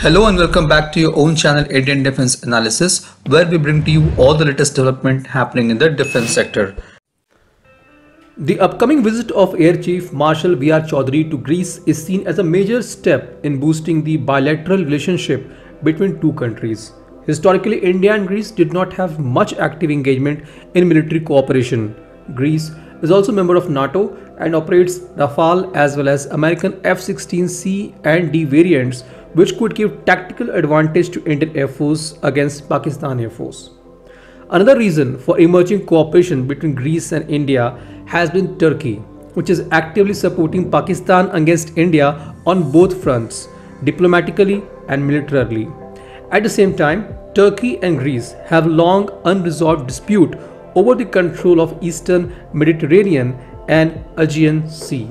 Hello and welcome back to your own channel Indian Defense Analysis, where we bring to you all the latest development happening in the defense sector. The upcoming visit of Air Chief Marshal V.R. Chaudhary to Greece is seen as a major step in boosting the bilateral relationship between two countries. Historically, India and Greece did not have much active engagement in military cooperation. Greece is also a member of NATO and operates Rafale as well as American F-16C and D variants, which could give tactical advantage to Indian Air Force against Pakistan Air Force. Another reason for emerging cooperation between Greece and India has been Turkey, which is actively supporting Pakistan against India on both fronts, diplomatically and militarily. At the same time, Turkey and Greece have long unresolved dispute over the control of Eastern Mediterranean and Aegean Sea.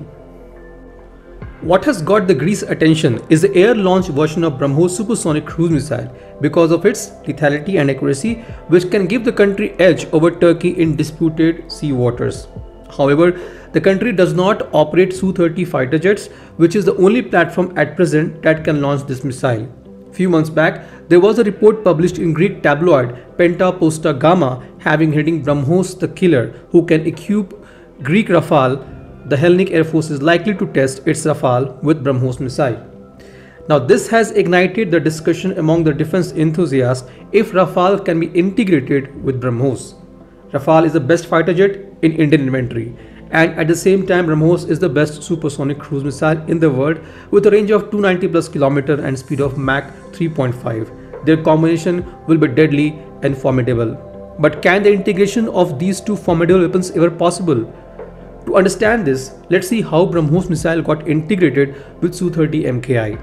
What has got the Greece attention is the air-launched version of BrahMos supersonic cruise missile because of its lethality and accuracy, which can give the country edge over Turkey in disputed sea waters. However, the country does not operate Su-30 fighter jets, which is the only platform at present that can launch this missile. Few months back, there was a report published in Greek tabloid Penta Posta Gamma having heading BrahMos the killer, who can equip Greek Rafale. The Hellenic Air Force is likely to test its Rafale with BrahMos missile. Now this has ignited the discussion among the defense enthusiasts if Rafale can be integrated with BrahMos. Rafale is the best fighter jet in Indian inventory, and at the same time BrahMos is the best supersonic cruise missile in the world with a range of 290+ kilometers and speed of Mach 3.5. Their combination will be deadly and formidable. But can the integration of these two formidable weapons ever possible? To understand this, let's see how BrahMos missile got integrated with Su-30MKI.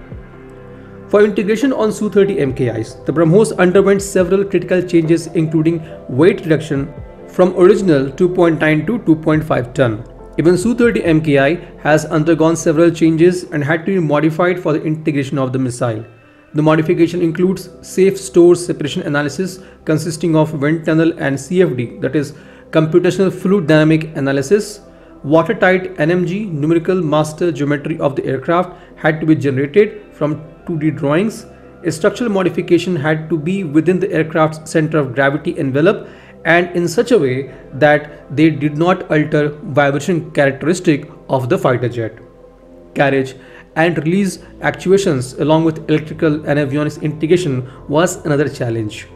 For integration on Su-30MKIs, the BrahMos underwent several critical changes including weight reduction from original 2.9 to 2.5 ton. Even Su-30MKI has undergone several changes and had to be modified for the integration of the missile. The modification includes safe store separation analysis consisting of wind tunnel and CFD, that is computational fluid dynamic analysis. Watertight NMG numerical master geometry of the aircraft had to be generated from 2D drawings. A structural modification had to be within the aircraft's center of gravity envelope and in such a way that they did not alter vibration characteristic of the fighter jet. Carriage and release actuations along with electrical and avionics integration was another challenge.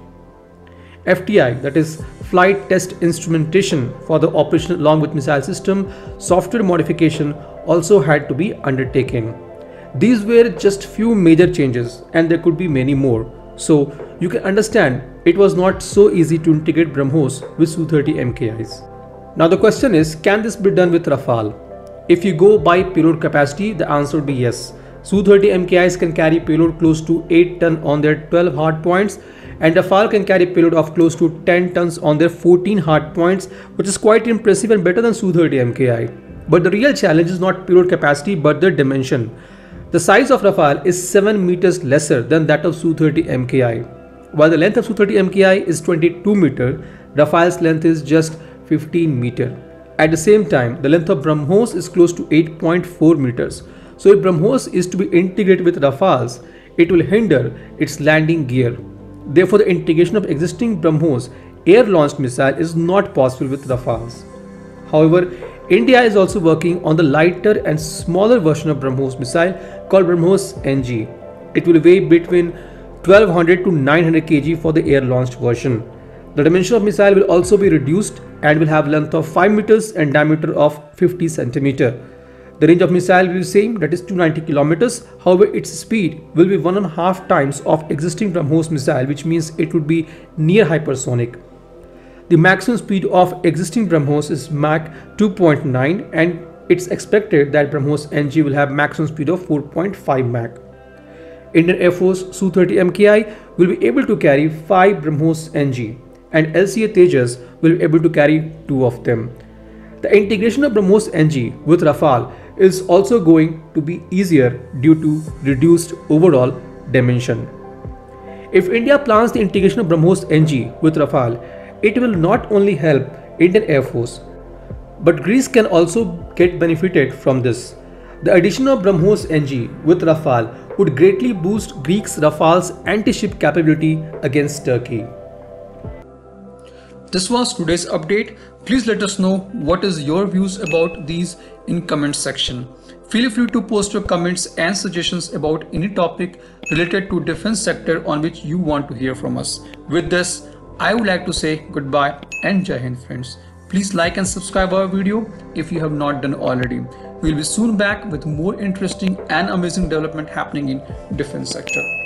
FTI, that is flight test instrumentation for the operational along with missile system software modification, also had to be undertaken. These were just few major changes and there could be many more. So you can understand it was not so easy to integrate BrahMos with Su-30MKIs. Now the question is, can this be done with Rafale? If you go by payload capacity, the answer would be yes. Su-30MKIs can carry payload close to 8 ton on their 12 hard points, and Rafale can carry payload of close to 10 tons on their 14 hard points, which is quite impressive and better than Su-30MKI. But the real challenge is not payload capacity but their dimension. The size of Rafale is 7 meters lesser than that of Su-30MKI. While the length of Su-30MKI is 22 meters, Rafale's length is just 15 meters. At the same time, the length of BrahMos is close to 8.4 meters. So if BrahMos is to be integrated with Rafales, it will hinder its landing gear. Therefore, the integration of existing BrahMos air-launched missile is not possible with Rafales. However, India is also working on the lighter and smaller version of BrahMos missile called BrahMos-NG. It will weigh between 1200 to 900 kg for the air-launched version. The dimension of missile will also be reduced and will have length of 5 meters and diameter of 50 centimeter. The range of missile will be the same, that is 290 kilometers. However, its speed will be 1.5 times of existing BrahMos missile, which means it would be near hypersonic. The maximum speed of existing BrahMos is Mach 2.9, and it's expected that BrahMos-NG will have maximum speed of 4.5 Mach. Indian Air Force Su-30MKI will be able to carry 5 BrahMos-NG, and LCA Tejas will be able to carry 2 of them. The integration of BrahMos-NG with Rafale is also going to be easier due to reduced overall dimension. If India plans the integration of BrahMos-NG with Rafale, it will not only help Indian Air Force, but Greece can also get benefited from this. The addition of BrahMos-NG with Rafale would greatly boost Greece's Rafale's anti-ship capability against Turkey. This was today's update. Please let us know what is your views about these in comment section. Feel free to post your comments and suggestions about any topic related to defense sector on which you want to hear from us. With this, I would like to say goodbye and Jai Hind friends. Please like and subscribe our video if you have not done already. We'll be soon back with more interesting and amazing development happening in defense sector.